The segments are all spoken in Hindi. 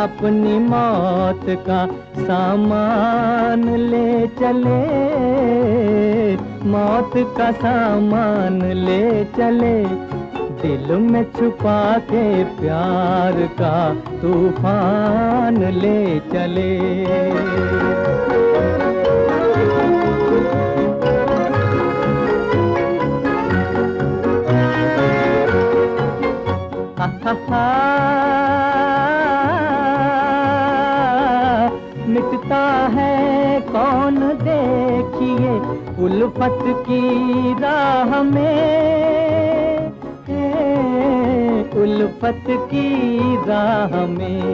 अपनी मौत का सामान ले चले, मौत का सामान ले चले। दिल में छुपा के प्यार का तूफान ले चले। हा हा हा, मिटता है कौन देखिए उल्फत की राह में, उल्फत की राह में।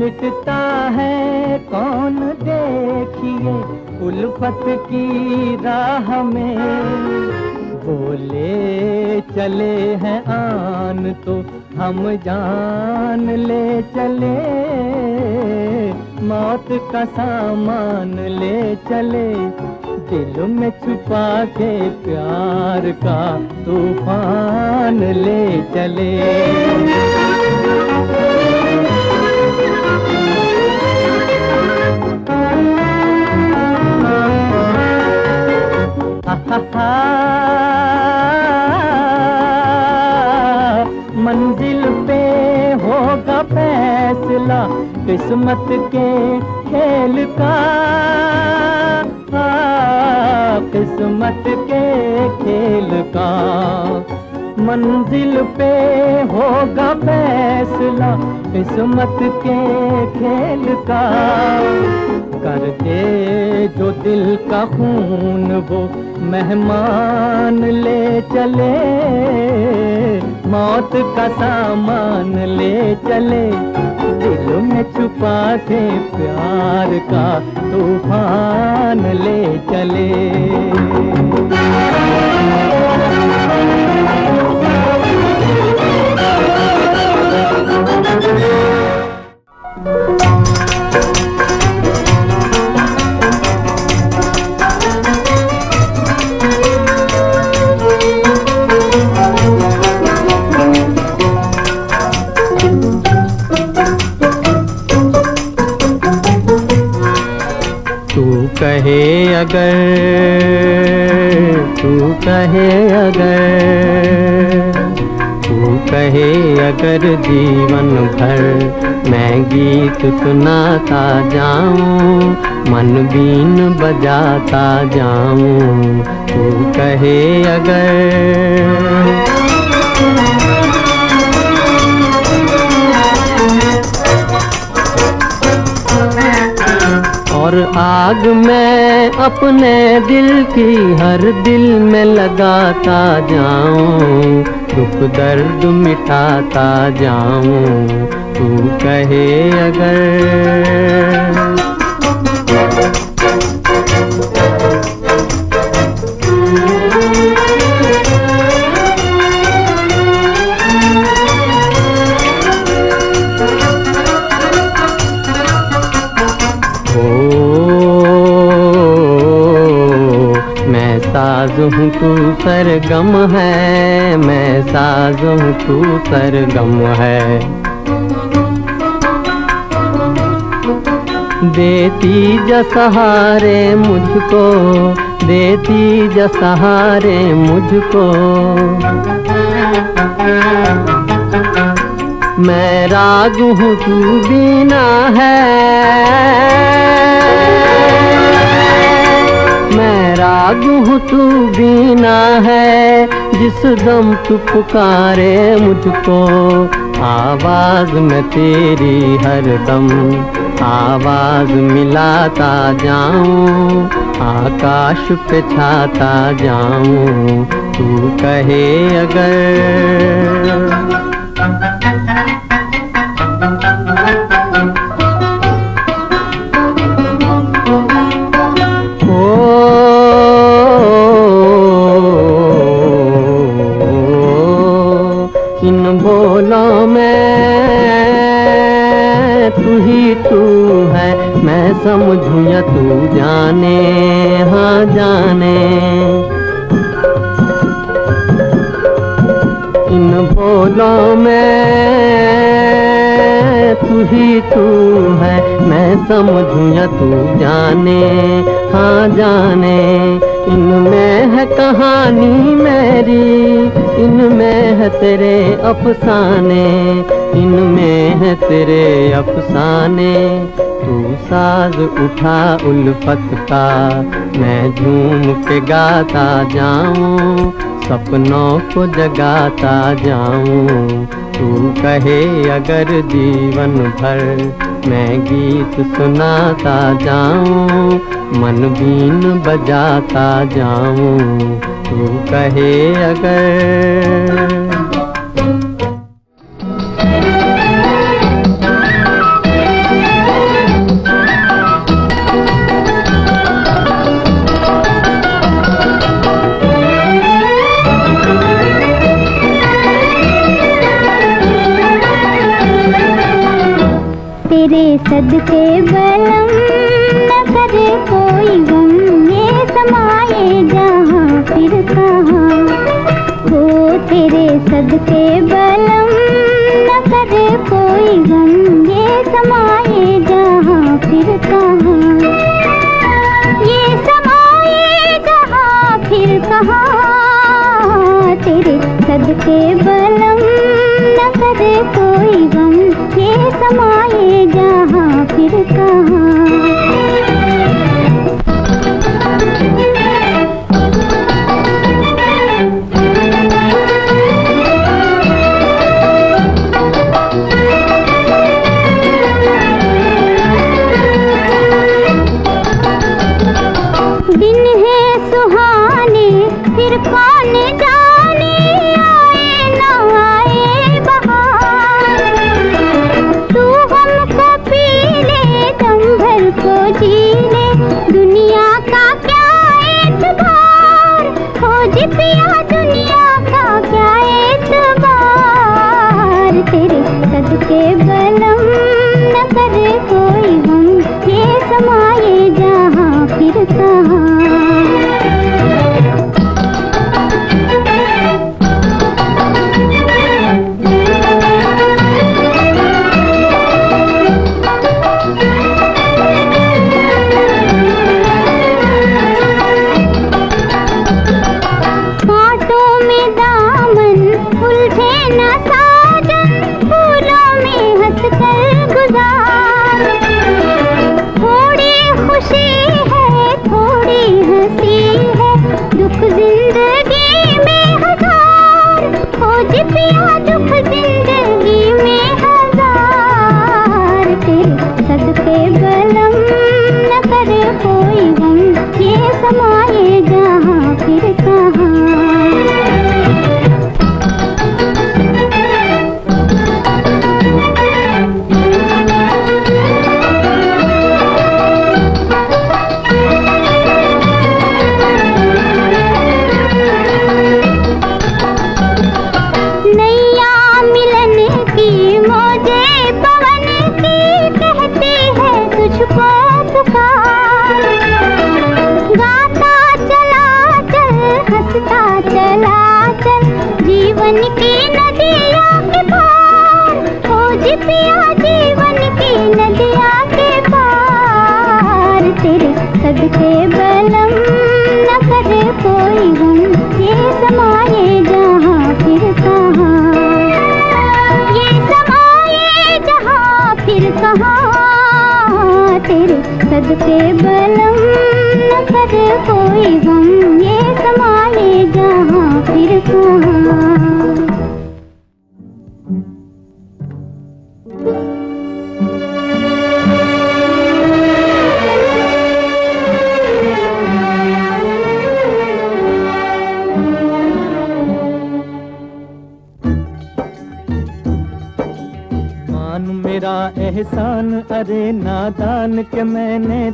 मिटता है कौन देखिए उल्फत की राह में। बोले चले हैं आन तो हम जान ले चले, मौत का सामान ले चले। दिल में छुपा के प्यार का तूफान ले चले। हा हा हा, मंजिल पे होगा फैसला किस्मत के खेल का, किस्मत के खेल का। मंजिल पे होगा फैसला किस्मत के खेल का। कर दे जो दिल का खून वो मेहमान ले चले, मौत का सामान ले चले, दिल में छुपा के प्यार का तूफान ले चले। तू कहे अगर जीवन भर मैं गीत सुनाता जाऊं, मन बीन बजाता जाऊं। तू कहे अगर, और आग मैं अपने दिल की हर दिल में लगाता जाऊं, दुख दर्द मिटाता जाऊं। तू कहे अगर, मैं साज़ हूँ तू सरगम है, मैं साज़ हूँ तू सरगम है। देती जा सहारे मुझको, देती जा सहारे मुझको, मैं राग हूँ तू बीना है, मैं राग हूँ तू बीना है। जिस दम तू पुकारे मुझको, आवाज़ में तेरी हर दम आवाज़ मिलाता जाऊं, आकाश पे छाता जाऊं। तू कहे अगर, समझू या तू जाने, हाँ जाने। इन बोलों में तू ही तू है, मैं समझू या तू जाने, हाँ जाने। इनमें है कहानी मेरी, इनमें है तेरे अफसाने, इनमें है तेरे अफसाने। तू साज उठा उल्फत का, मैं झूम के गाता जाऊं, सपनों को जगाता जाऊं। तू कहे अगर जीवन भर मैं गीत सुनाता जाऊं, मन बीन बजाता जाऊं। तू कहे अगर, सदके बलम न करे कोई गम, ये समाए जहाँ फिर कहाँ। हो तेरे सदके बलम न करे कोई गम, ये समाए जहाँ फिर कहाँ, ये समाए जहाँ फिर कहाँ। तेरे सदके बलम न करे कोई गम, ये समाए जहाँ फिर कहाँ। दिन है सुहाने, फिर कौन जाने आए ना आए।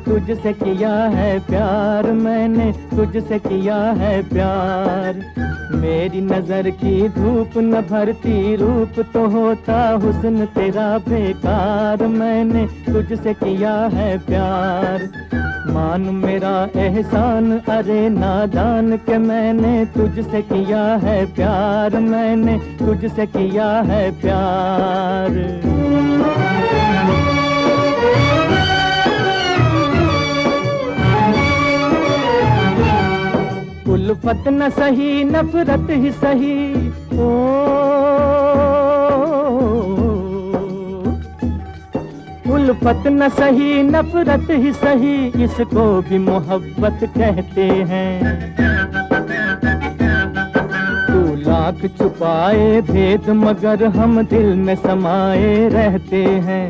तुझसे किया है प्यार, मैंने तुझसे किया है प्यार। मेरी नजर की धूप न भरती रूप तो होता हुस्न तेरा बेकार। मैंने तुझसे किया है प्यार, मान मेरा एहसान। अरे नादान के मैंने तुझसे किया है प्यार, मैंने तुझसे किया है प्यार। उल्फत न सही नफरत ही सही, ओ उल्फत न सही नफरत ही सही, इसको भी मोहब्बत कहते हैं। तू लाख छुपाए भेद मगर हम दिल में समाए रहते हैं।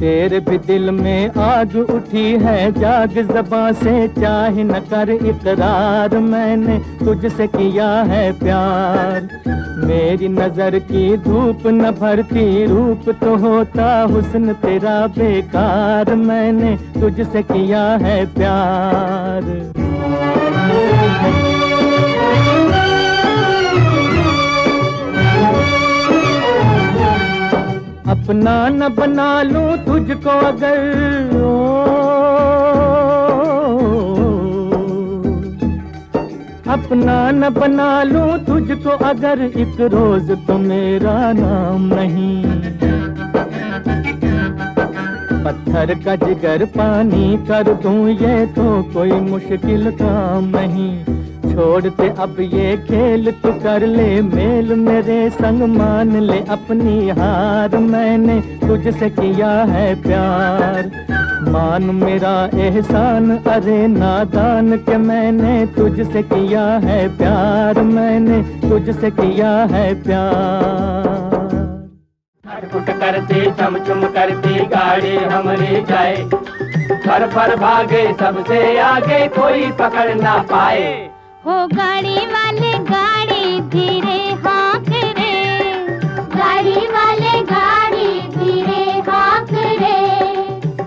तेरे भी दिल में आग उठी है जाग, ज़बां से चाहे न कर इकरार। मैंने तुझसे किया है प्यार, मेरी नजर की धूप न भरती रूप तो होता हुस्न तेरा बेकार। मैंने तुझसे किया है प्यार। अपना न बना लूं तुझको अगर, ओ, अपना न बना लूं तुझको अगर, एक रोज तो मेरा नाम नहीं। पत्थर का जिगर पानी कर दूं ये तो कोई मुश्किल काम नहीं। छोड़ते अब ये खेल तू कर ले मेल मेरे संग, मान ले अपनी हार। मैंने तुझसे किया है प्यार, मान मेरा एहसान। अरे नादान के मैंने तुझसे किया है प्यार, मैंने तुझसे किया है प्यार। फटफुट करते चमचम करते गाड़ी हमरे जाए, फर फर भागे सबसे आगे कोई पकड़ ना पाए। हो गाड़ी वाले गाड़ी धीरे हाँक रे, गाड़ी वाले गाड़ी धीरे हाँक रे,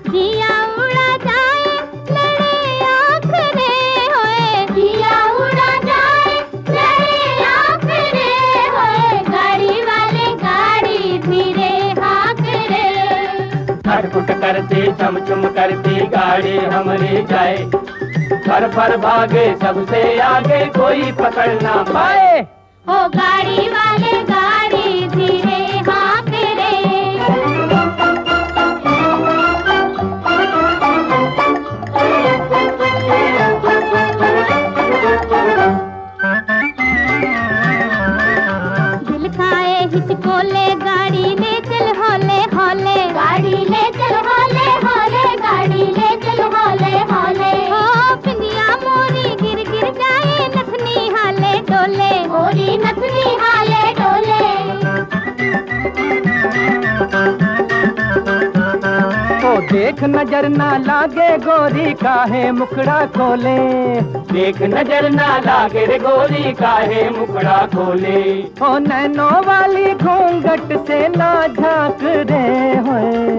दिया उड़ा जाए लड़े आँख रे होए, दिया उड़ा जाए लड़े आँख रे होए, गाड़ी वाले गाड़ी धीरे हाँक रे। फटफुट करते चमचम करते गाड़ी हमरे जाए, फर फर भागे सबसे आगे कोई पकड़ ना पाए। ओ गाड़ी वाले गाड़ी धीरे हाँक रे। दिल खाए हित को ले गाड़ी ले चल होले होले, गाड़ी ले चल होले होले, गाड़ी ले चल होले होले। मोरी गिर गिर जाए नथनी हाले डोले, मोरी नथनी हाले। देख नजर ना लागे गोरी काहे मुखड़ा खोले, देख नजर ना लागे रे गोरी काहे मुखड़ा खोले। ओ नैनो वाली घूंघट से ना झांक रे होए,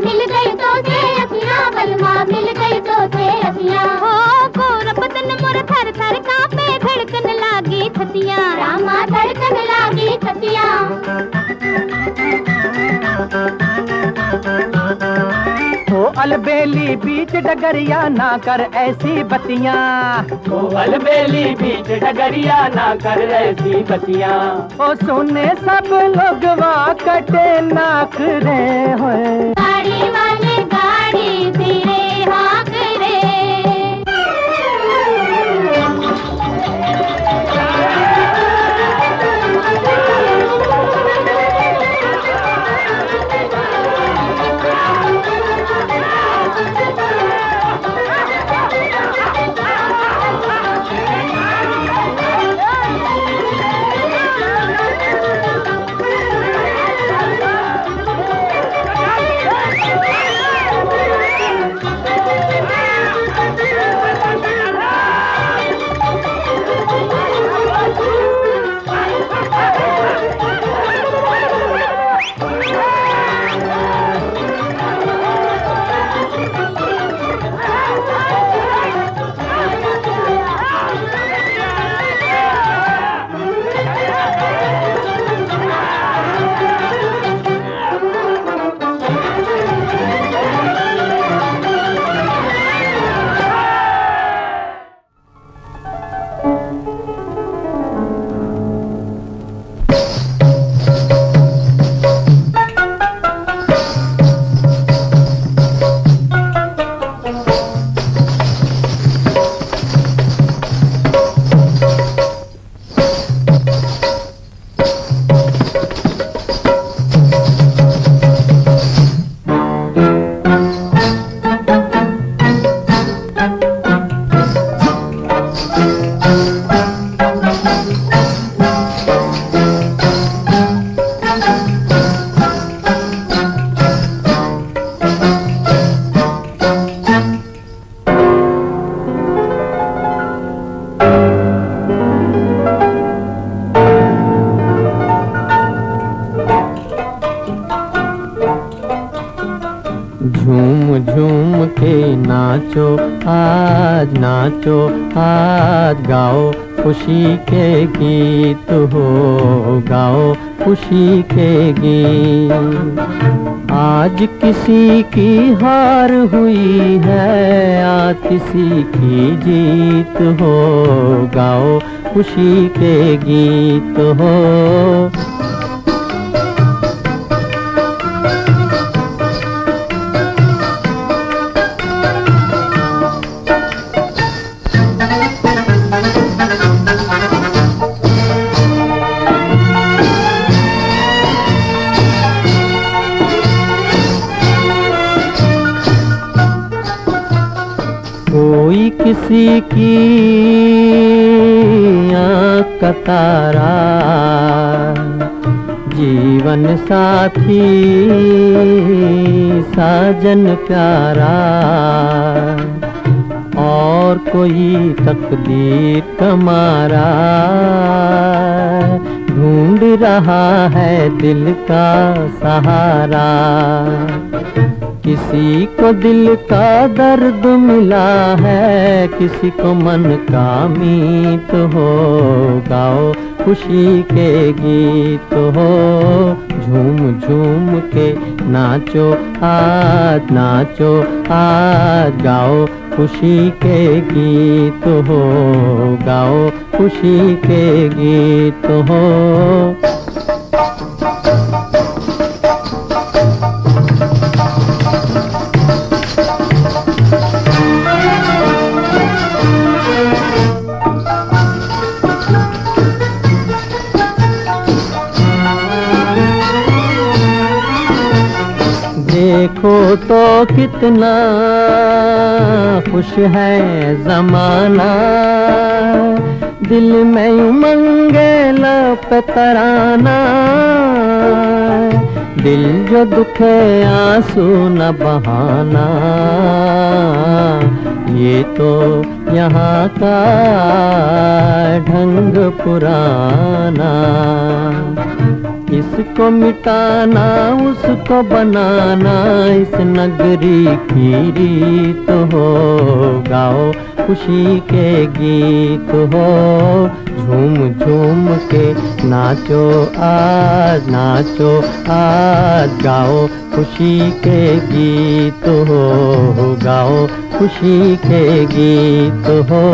मिल गई तो से अखियां बलमा, मिल गई तो से अखियां। हो गोरा बदन मोर थर थर कांपे, धड़कन लागी छतियां रामा, धड़कन लागी छतियां। ओ अलबेली बीच डगरिया ना कर ऐसी बतियां, ओ अलबेली बीच डगरिया ना कर ऐसी बतियां। ओ सुने सब लोग वा कटे नाक रे होए, खुशी के गीत हो गाओ खुशी के गीत। आज किसी की हार हुई है, आज किसी की जीत हो गाओ खुशी के गीत हो। किसी की आँख का तारा जीवन साथी साजन प्यारा, और कोई तकदीर तुम्हारा ढूंढ रहा है दिल का सहारा। किसी को दिल का दर्द मिला है, किसी को मन का मीत हो गाओ खुशी के गीत हो। झूम झूम के नाचो आज, नाचो आज गाओ खुशी के गीत हो, गाओ खुशी के गीत हो। देखो तो कितना खुश है जमाना, दिल में उमंगे लपतराना, दिल जो दुखे आंसू न बहाना, ये तो यहाँ का ढंग पुराना। इसको मिटाना उसको बनाना, इस नगरी की रीत हो, गाओ खुशी के गीत हो, झूम झूम के नाचो आज, नाचो आज, गाओ खुशी के गीत हो, गाओ खुशी के गीत हो।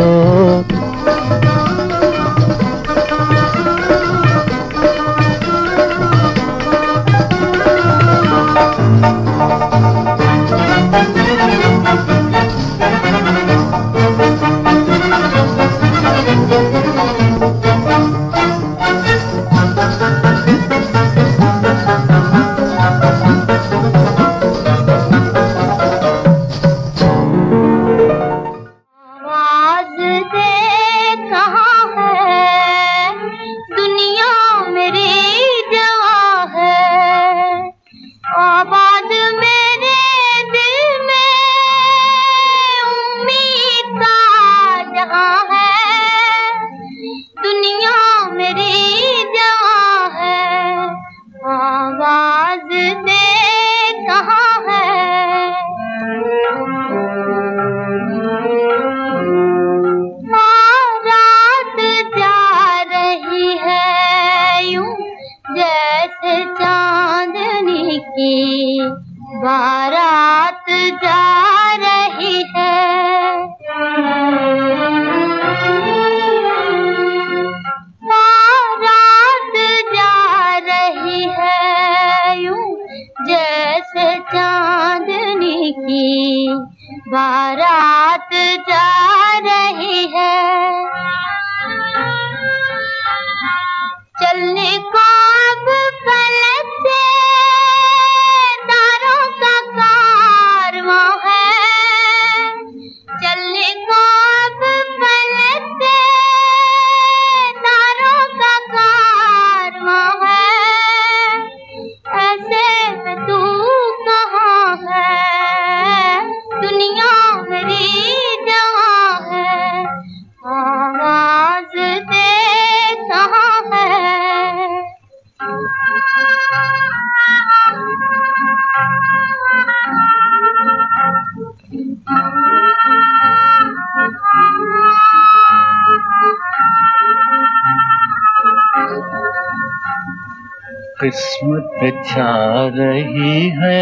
किस्मत छा रही है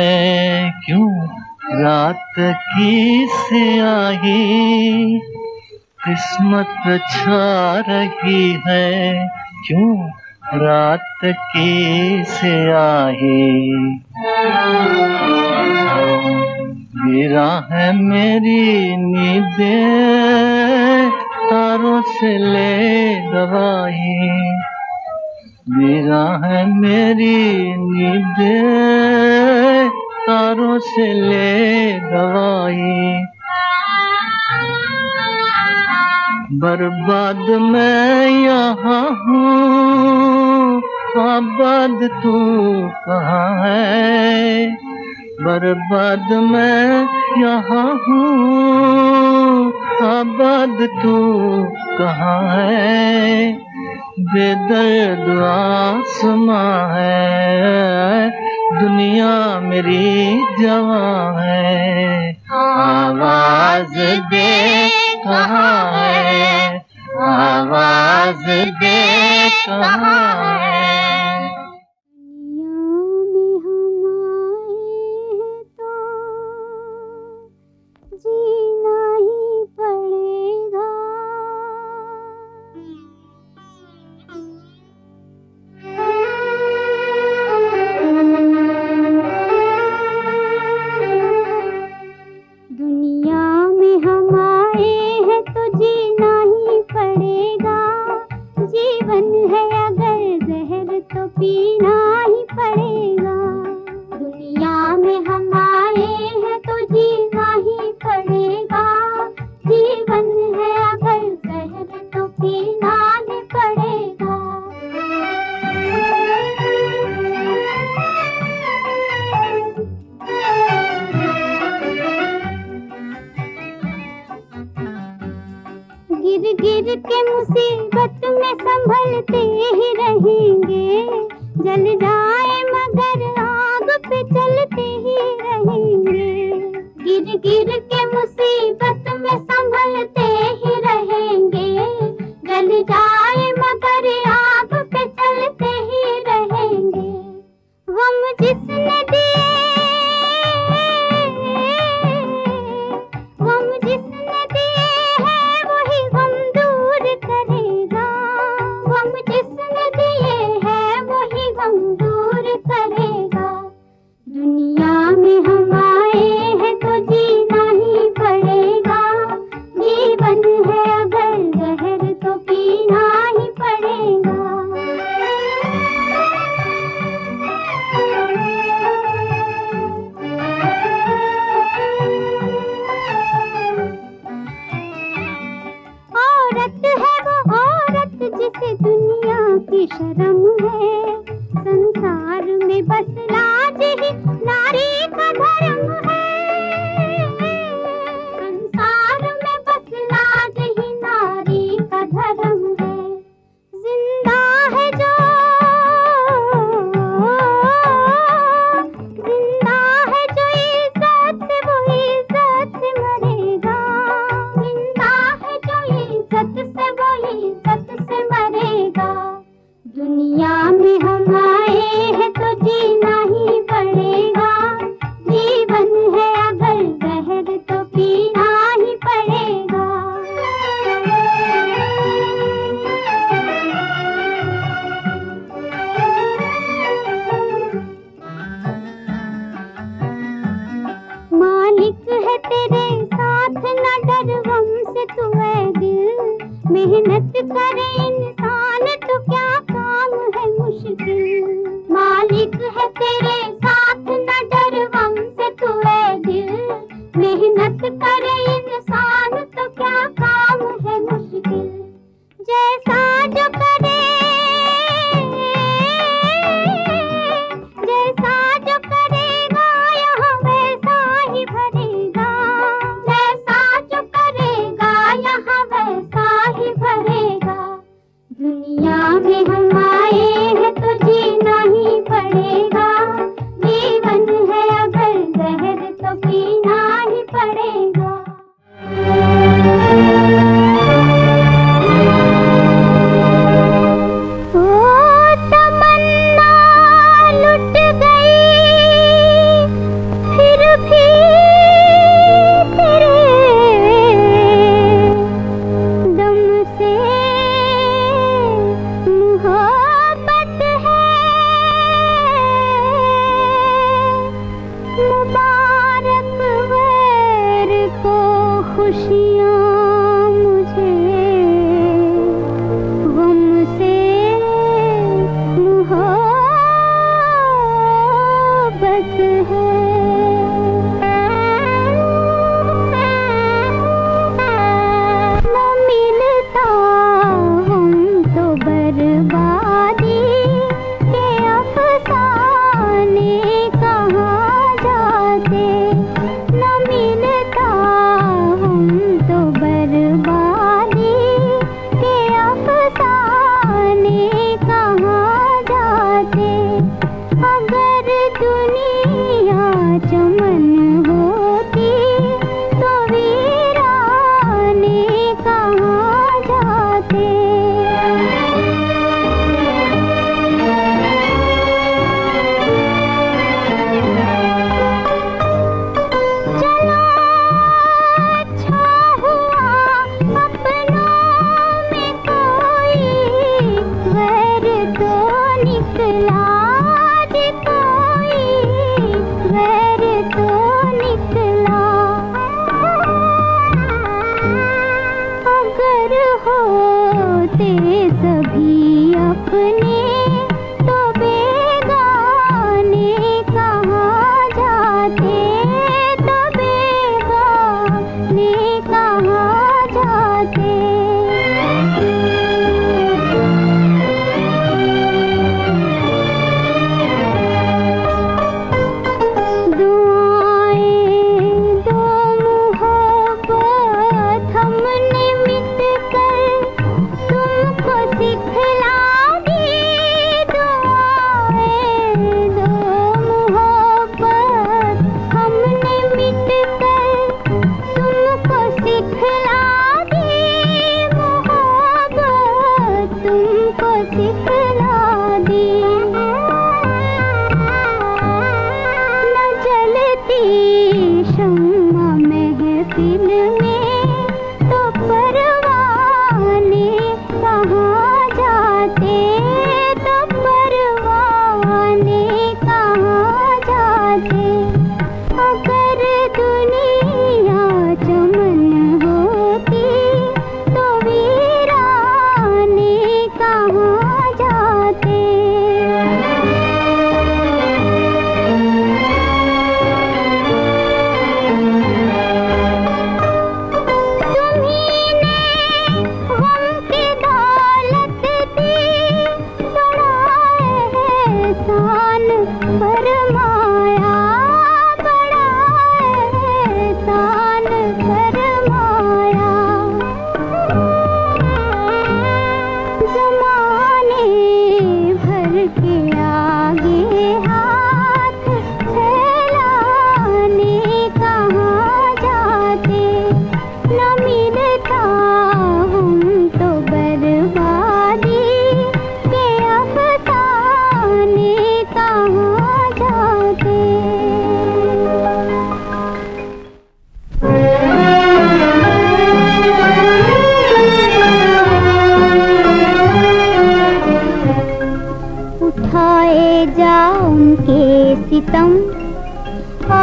क्यों रात की स्याही, किस्मत छा रही है क्यों रात की स्याही, गिरा है मेरी नींदें तारों से ले गवाही, मेरा है मेरी नींदें तारों से ले गई, बर्बाद मैं यहाँ हूँ आबाद तू कहाँ है, बर्बाद मैं यहाँ हूँ आबाद तू कहाँ है, बेदर्द आसमां है दुनिया मेरी जवां है, आवाज दे कहाँ है, आवाज दे कहाँ है। जीवन है अगर गिर के मुसीबत में संभलते ही रहेंगे, जल जाए मगर आग पे चलते ही रहेंगे। गिर गिर के मुसीबत में संभलते ही रहेंगे, जल जाए मगर आग पे चलते ही रहेंगे। हम जिसने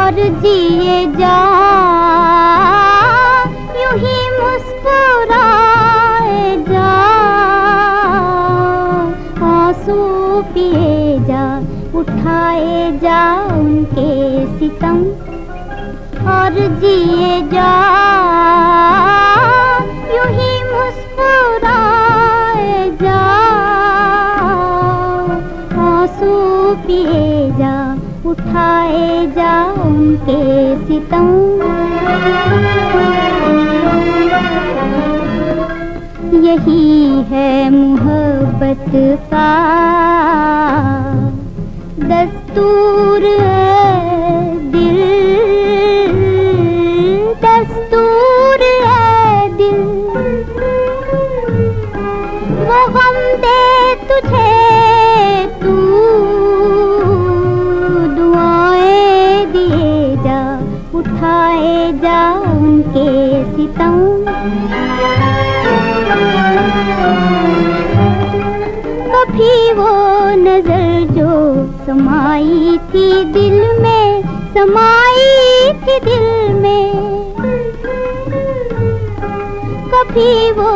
और जिए जा, यूं ही मुस्कुराए जा, आंसू पिए जा, उठाए जा उनके सितम, और जिए जा यूं ही मुस्कुराए जा, आंसू पिए जा, उठाए जा उनके सितम। यही है मोहब्बत का दस्तूर, उठाए जा उनके सितम। कभी वो नजर जो समाई थी दिल में, समाई थी दिल में, कभी वो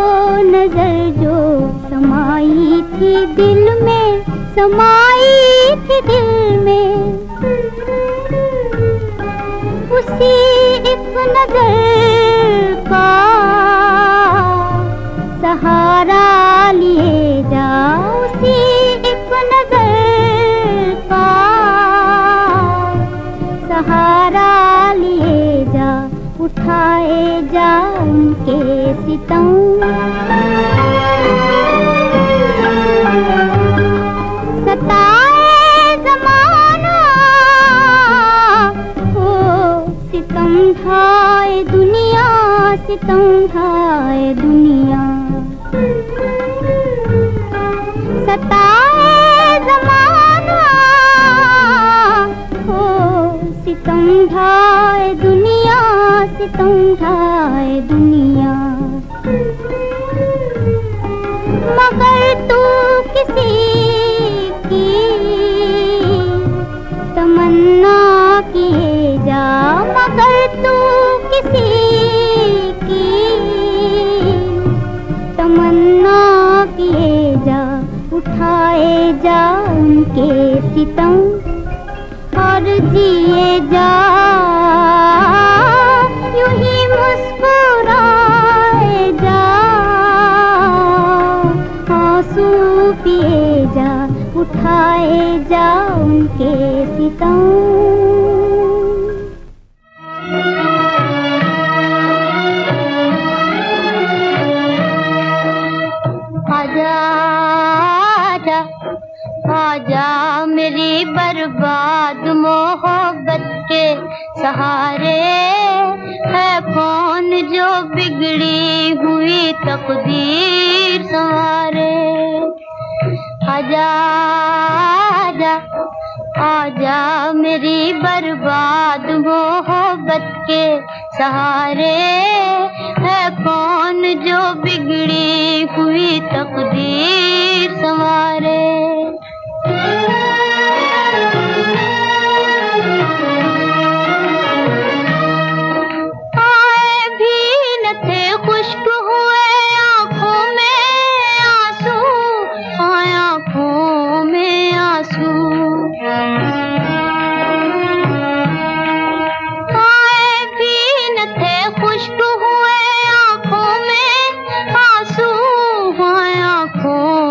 नजर जो समाई थी दिल में, समाई थी दिल में, उसी एक नजर का सहारा लिए जा, उसी एक नजर का सहारा लिए जा, उठाए जा उनके सितम। सितम ढाए दुनिया, सताए ज़माना, हो सितम ढाए दुनिया, सितम ढाए दुनिया, मगर तू किसी की तमन्ना किए जा, मगर तू किसी तमन्ना किए जा, उठाए जा उनके सितम, और जिए जा यूं ही मुस्कुराए जा, आंसू पिए जा, उठाए जा उनके सितम। आजा मेरी बर्बाद मोहब्बत के सहारे, है कौन जो बिगड़ी हुई तकदीर संवारे। आजा आजा आजा मेरी बर्बाद मोहब्बत के सहारे, है कौन जो बिगड़ी हुई तकदीर संवारे। आए भी न थे खुश्क हुए आंखों में आंसू, आए आंखों में आंसू, आए भी न थे खुश्क हुए आंखों में आंसू, आए आंखों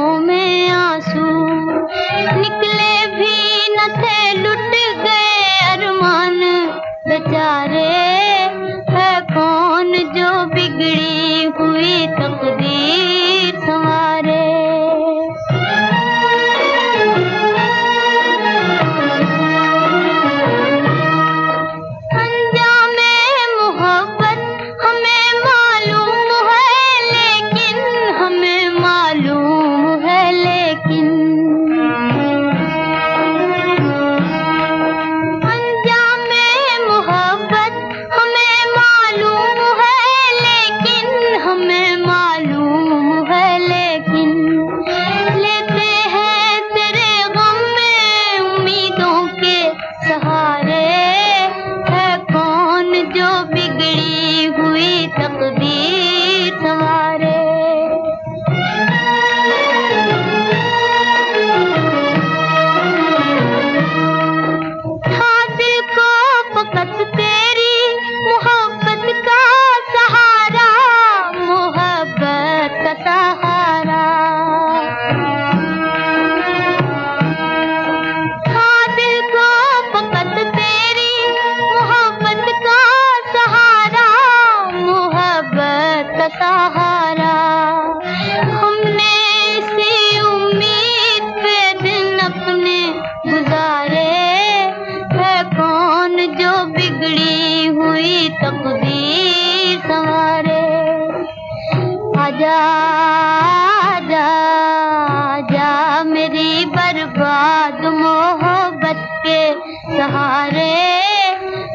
जा जा जा मेरी बर्बाद मोहब्बत के सहारे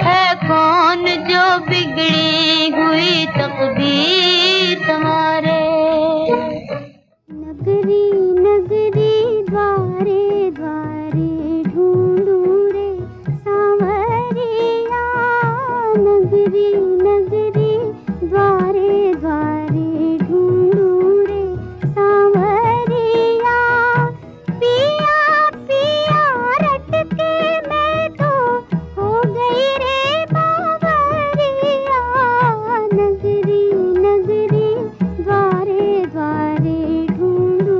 है कौन जो बिगड़ी हुई तकदीर तुम्हारे। नगरी नगरी द्वारे द्वारे ढूंढू रे सांवरिया, नगरी नगरी द्वारे द्वारे ढूंढू रे सांवरिया। पिया पिया रट के मैं तो हो गई रे बावरिया। नगरी नगरी द्वारे द्वारे ढूंढू रे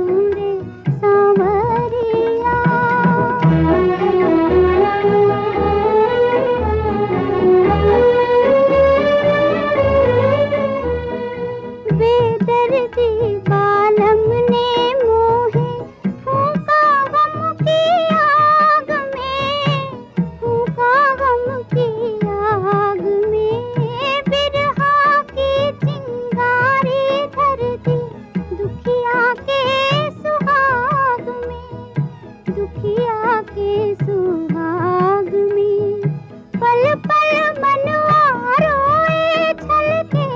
सांवरिया। बेदर्दी बालम ने मोहे फूंका गम की आग में, फूंका गम की आग में। बिरहा की चिंगारी धर दी दुखिया के सुहाग में, दुखिया के सुहाग में। पल पल मनवा रोए छलके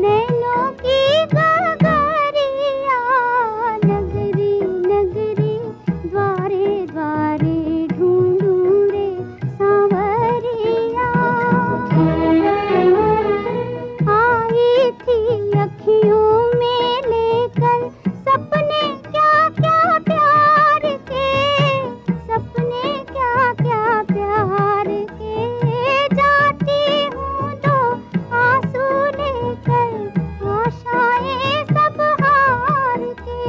नैनों की गगरिया। नगरी नगरी द्वारे द्वारे ढूंढू रे सांवरिया। आई थी अखियों में लेकर सपने क्या क्या प्यार के, सपने क्या क्या प्यार के। जाती हूँ तो आंसू लेकर आशाएं सब हार के, आशाएं सब हार के।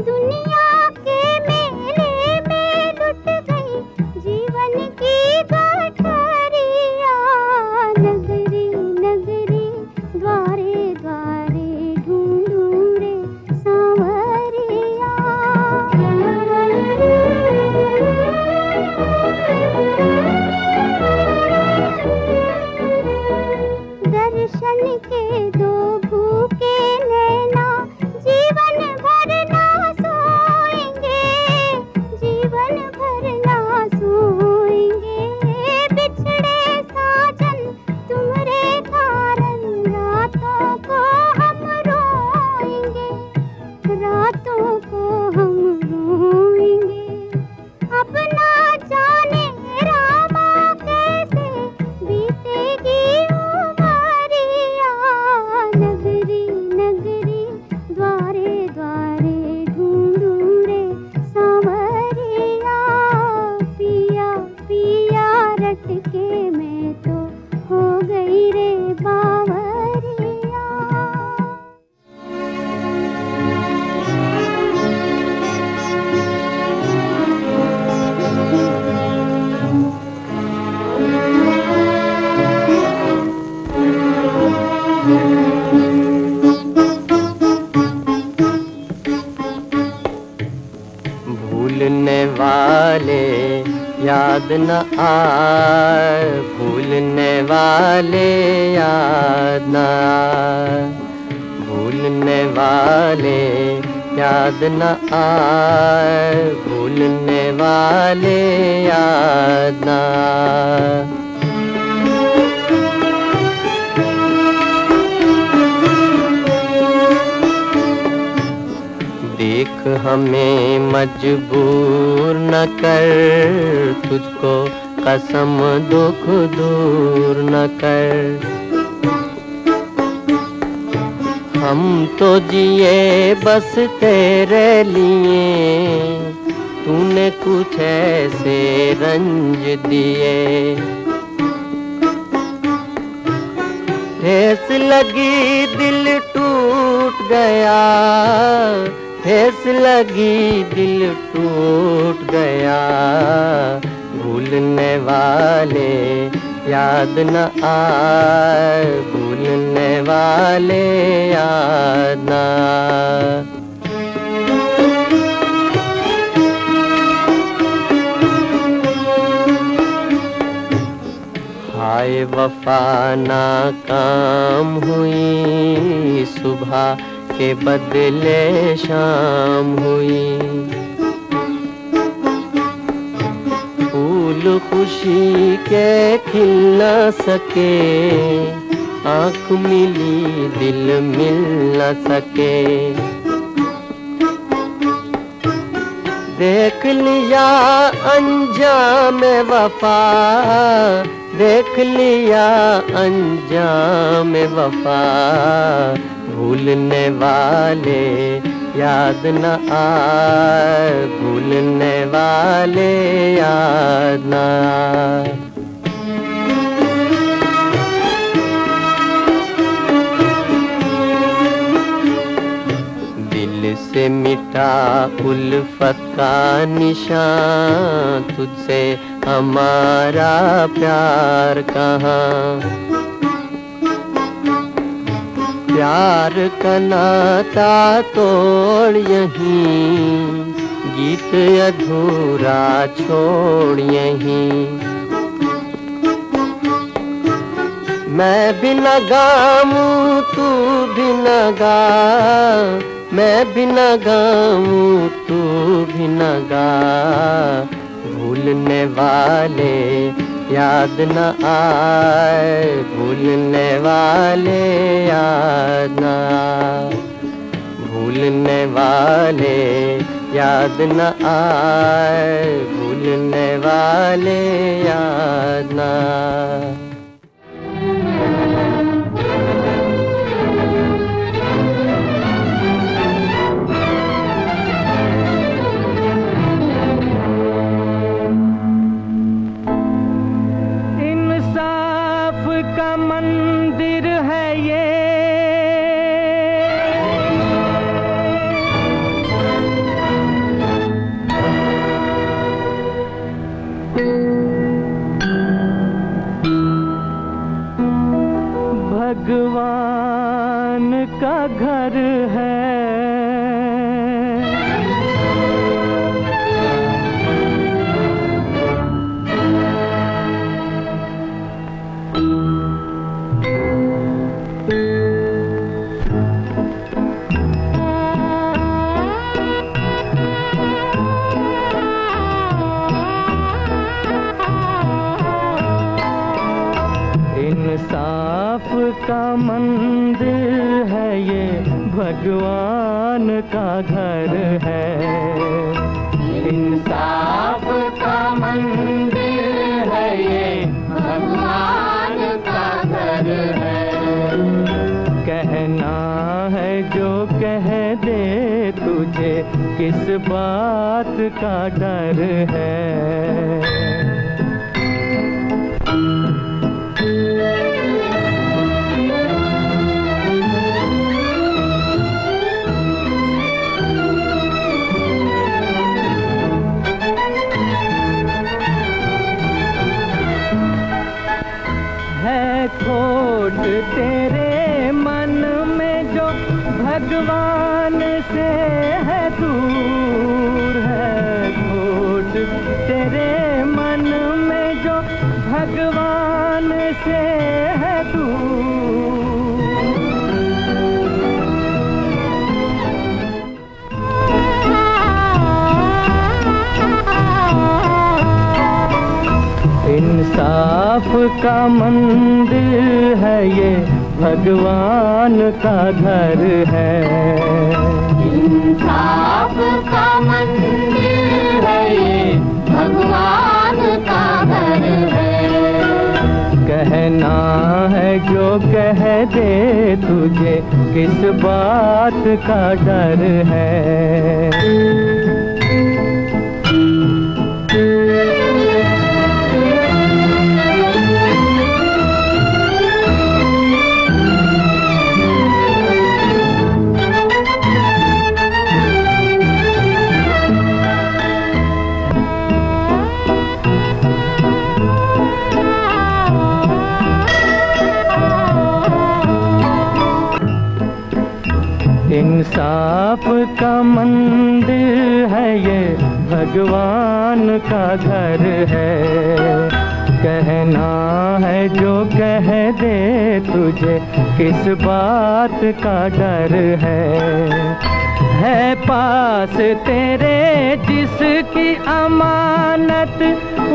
दुनिया के मेले में लुट गई जीवन की गठरिया। नगरी नगरी द्वारे द्वारे ढूंढू रे सांवरिया। दर्शन के दो भूखे नैना जीवन भर ना सोएंगे, जीवन भर ना सोएंगे। बिछड़े साजन तुमरे कारण रातों को हम रोएंगे, रातों को हम रोएंगे। अब ना जाने रामा कैसे बीतेगी उमरिया। नगरी नगरी द्वारे द्वारे ढूंढू रे सांवरिया। पिया पिया रट के मैं तो हो गई रे बावरिया। भूलने वाले याद न आए, भूलने वाले याद न आए, भूलने वाले याद न आए, भूलने वाले याद न आए। देख हमें मजबूर न कर, तुझको कसम दुख दूर न कर। हम तो जिए बस तेरे लिए, तूने कुछ ऐसे रंज दिए। ठेस लगी दिल टूट गया, ठेस लगी दिल टूट गया। भूलने वाले याद न आए, भूलने वाले याद न आए। आए वफा नाकाम हुई, सुबह के बदले शाम हुई। फूल खुशी के खिल न सके, आँख मिली दिल मिल न सके। देख लिया अंजाम वफा, देख लिया अंजाम वफा। भूलने वाले याद न आए, भूलने वाले याद न आए। दिल से मिटा उल्फत का निशान, तुझसे हमारा प्यार कहाँ। प्यार का नाता तोड़ यहीं, गीत अधूरा छोड़ यहीं। मैं भी न गाऊं तू भी न गा, मैं भी न गाऊं तू भी न गा। भूलने वाले याद न आए, भूलने वाले याद न आए। भूलने वाले याद न आए, भूलने वाले याद न आए। मंदिर है ये भगवान का घर है, का मंदिर है ये, भगवान का घर है। इंसाफ का मंदिर है ये, भगवान का घर है। कहना है जो कह दे तुझे, किस बात का डर है। तेरे मन में जो भगवान से है दूर है खोट, तेरे मन में जो भगवान से है दूर। इंसाफ का मंदिर है ये, भगवान का घर है। इंसाफ का मंदिर है ये, भगवान का घर है। कहना है जो कह दे तुझे, किस बात का डर है। इंसाफ का मंदिर है ये, भगवान का घर है। कहना है जो कह दे, तुझे किस बात का डर है पास तेरे जिसकी अमानत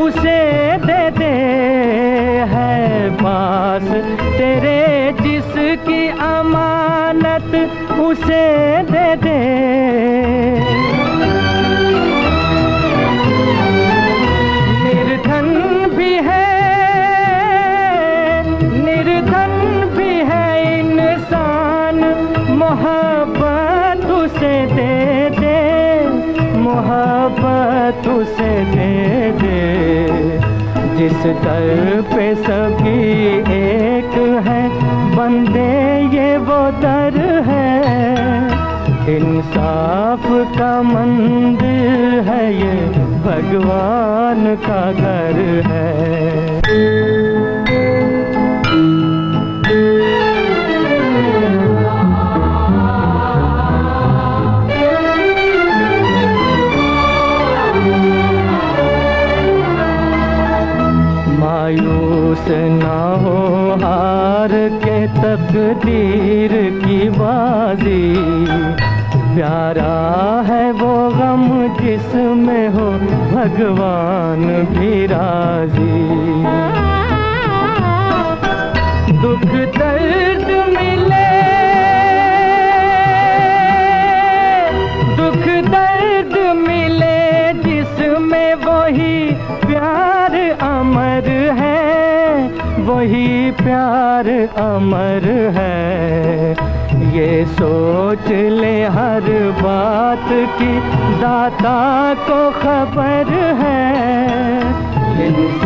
उसे दे दे, है पास तेरे जिसकी अमानत उसे दे दे। मोहब्बत उसे दे दे, जिस दर पे सभी एक है बंदे ये वो दर है, इंसाफ का मंदिर है ये भगवान का घर है। मायूस ना हो हार के तकदीर की बाजी, प्यारा है वो गम जिसमें हो भगवान भी राजी। दुख दर्द मिले, दुख दर्द मिले जिसमें वही प्यार अमर है, वही प्यार अमर है। ये सोच ले हर बात की दाता को खबर है।